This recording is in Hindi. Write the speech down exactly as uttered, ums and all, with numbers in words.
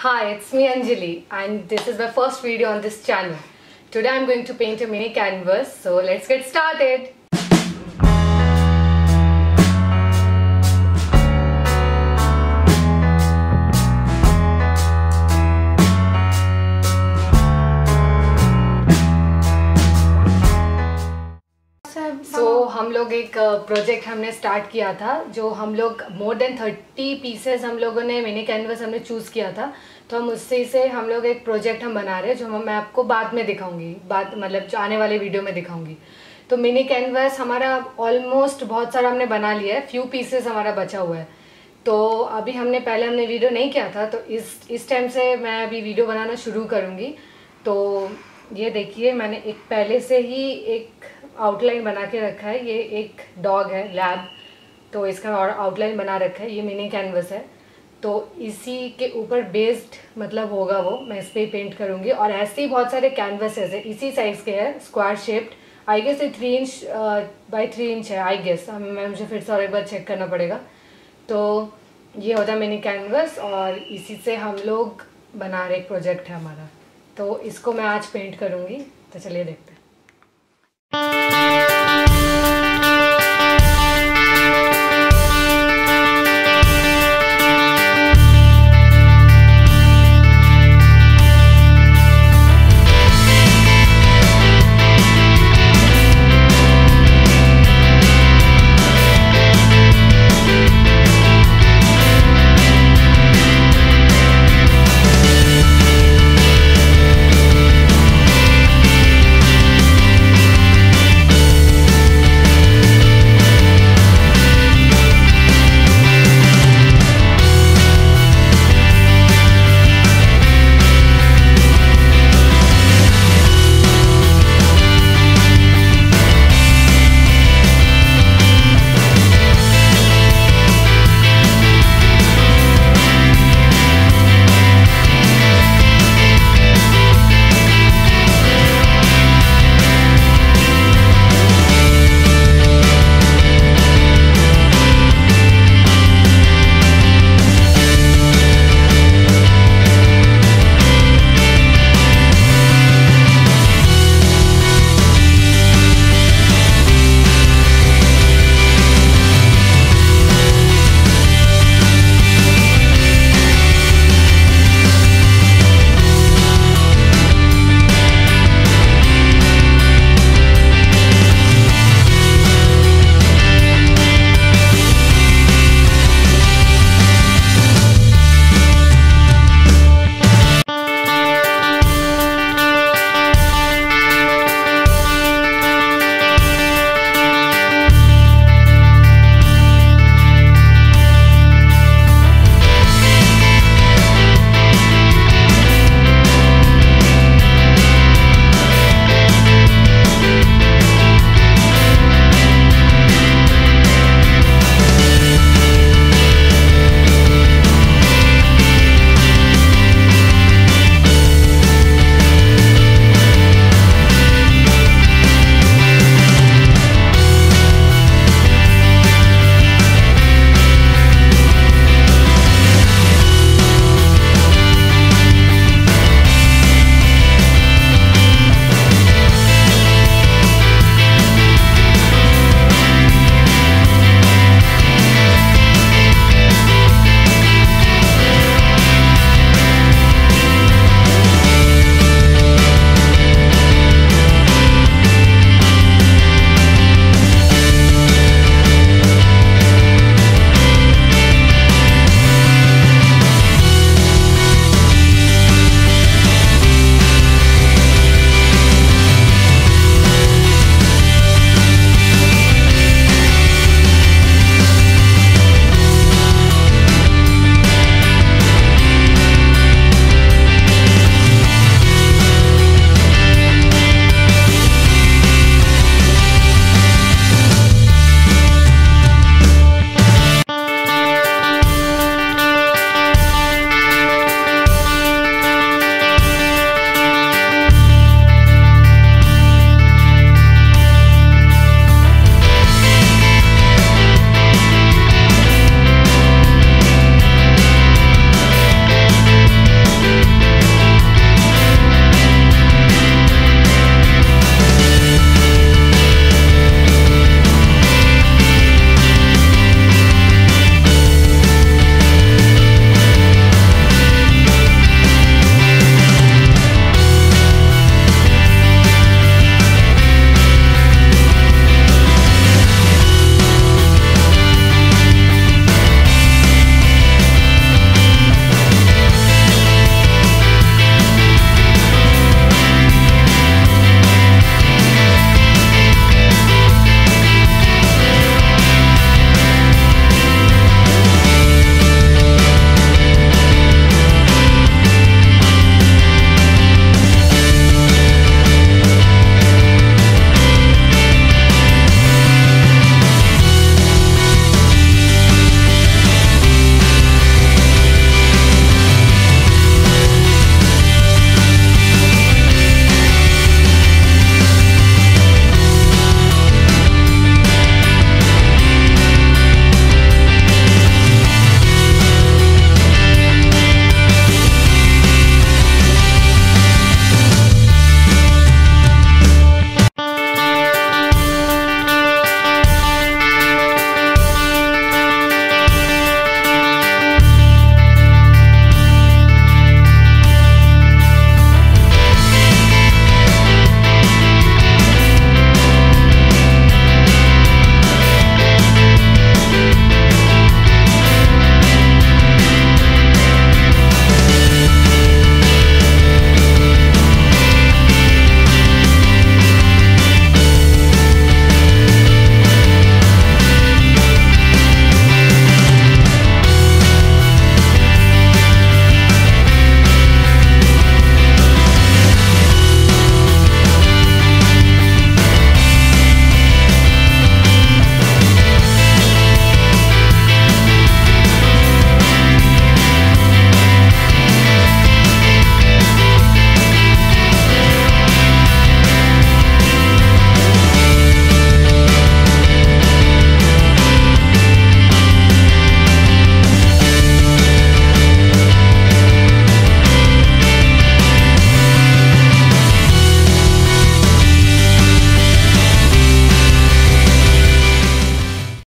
Hi, it's me Anjali and this is my first video on this channel. Today I'm going to paint a mini canvas, so let's get started. हम लोग एक प्रोजेक्ट हमने स्टार्ट किया था जो हम लोग मोर देन थर्टी पीसेस हम लोगों ने मिनी कैनवस हमने चूज़ किया था, तो हम उससे से हम लोग एक प्रोजेक्ट हम बना रहे हैं जो मैं आपको बाद में दिखाऊंगी, बाद मतलब जो आने वाले वीडियो में दिखाऊंगी। तो मिनी कैनवस हमारा ऑलमोस्ट बहुत सारा हमने बना लिया है, फ्यू पीसेस हमारा बचा हुआ है। तो अभी हमने पहले हमने वीडियो नहीं किया था, तो इस इस टाइम से मैं अभी वीडियो बनाना शुरू करूँगी। तो ये देखिए, मैंने एक पहले से ही एक आउटलाइन बना के रखा है। ये एक डॉग है, लैब, तो इसका आउटलाइन बना रखा है। ये मिनी कैनवस है, तो इसी के ऊपर बेस्ड मतलब होगा वो, मैं इस पर ही पेंट करूँगी। और ऐसे ही बहुत सारे कैनवसेस है इसी साइज़ के हैं, स्क्वायर शेप्ड। आई गेस ये three inch by three inch है, आई गेस। हम मैं मुझे फिर से और एक बार चेक करना पड़ेगा। तो ये होता है मिनी कैनवस और इसी से हम लोग बना रहे एक प्रोजेक्ट है हमारा, तो इसको मैं आज पेंट करूँगी। तो चलिए देखते हैं।